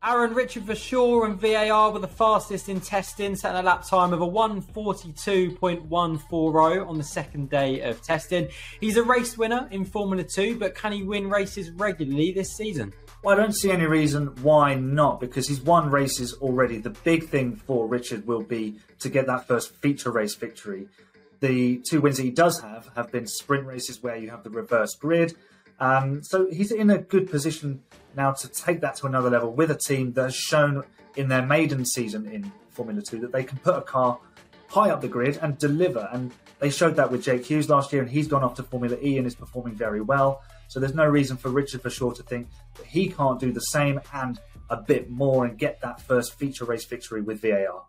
Aaron Richard Verschoor and VAR were the fastest in testing, setting a lap time of a 1:42.140 on the second day of testing. He's a race winner in Formula 2, but can he win races regularly this season? Well, I don't see any reason why not, because he's won races already. The big thing for Richard will be to get that first feature race victory. The two wins that he does have been sprint races where you have the reverse grid. So he's in a good position now to take that to another level with a team that has shown in their maiden season in Formula 2 that they can put a car high up the grid and deliver. And they showed that with Jake Hughes last year, and he's gone off to Formula E and is performing very well. So there's no reason for Richard Verschoor to think that he can't do the same and a bit more and get that first feature race victory with VAR.